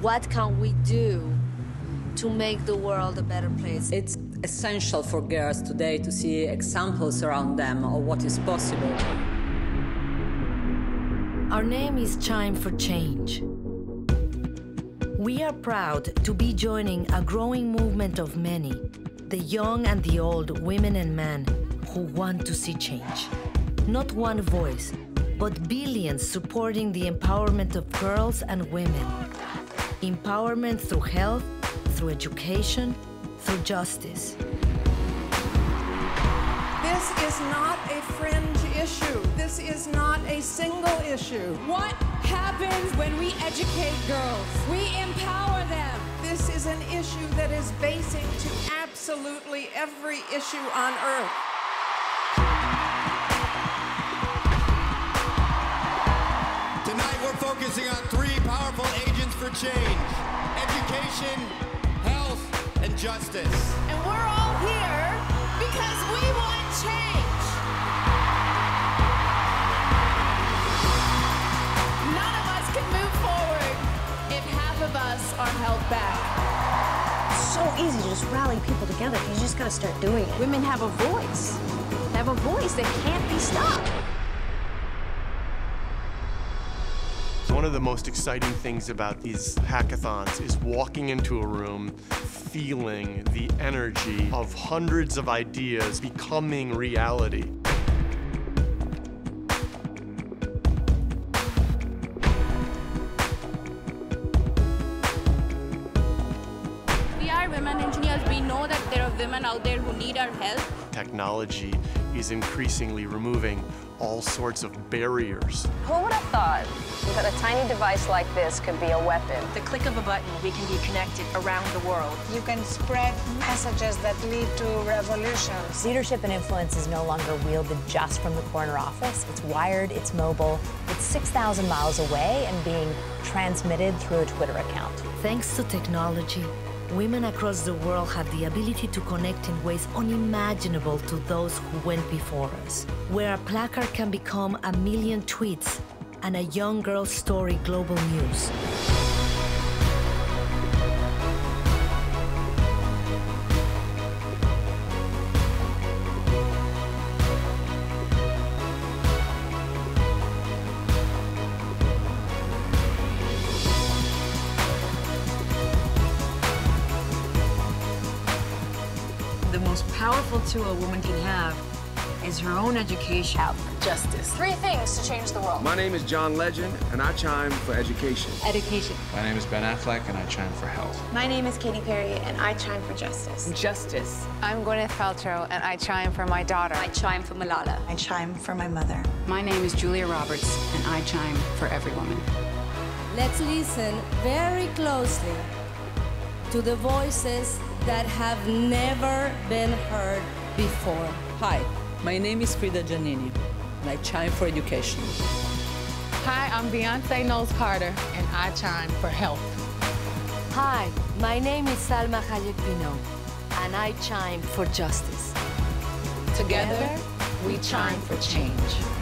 what can we do to make the world a better place? It's essential for girls today to see examples around them of what is possible. Our name is Chime for Change. We are proud to be joining a growing movement of many, the young and the old, women and men, who want to see change. Not one voice, but billions supporting the empowerment of girls and women. Empowerment through health, through education, through justice. This is not a fringe issue. This is not a single issue. What happens when we educate girls? We empower them. This is an issue that is basic to absolutely every issue on earth. Tonight we're focusing on three powerful agents for change: education, health, and justice. And we're all here because we want change. None of us can move forward if half of us are held back. It's so easy to just rally people together. You just gotta start doing it. Women have a voice. They have a voice that can't be stopped. One of the most exciting things about these hackathons is walking into a room, feeling the energy of hundreds of ideas becoming reality. We are women engineers. We know that there are women out there who need our help. Technology is increasingly removing all sorts of barriers. Who would have thought that a tiny device like this could be a weapon? The click of a button, we can be connected around the world. You can spread messages that lead to revolutions. Leadership and influence is no longer wielded just from the corner office. It's wired, it's mobile, it's 6,000 miles away and being transmitted through a Twitter account. Thanks to technology, women across the world have the ability to connect in ways unimaginable to those who went before us. Where a placard can become a million tweets and a young girl's story global news. The most powerful tool a woman can have is her own education. Out for justice. Three things to change the world. My name is John Legend, and I chime for education. Education. My name is Ben Affleck, and I chime for health. My name is Katy Perry, and I chime for justice. Justice. I'm Gwyneth Paltrow, and I chime for my daughter. I chime for Malala. I chime for my mother. My name is Julia Roberts, and I chime for every woman. Let's listen very closely to the voices that have never been heard before. Hi, my name is Frida Giannini, and I chime for education. Hi, I'm Beyoncé Knowles Carter, and I chime for health. Hi, my name is Salma Hayek Pinault, and I chime for justice. Together, we chime for change.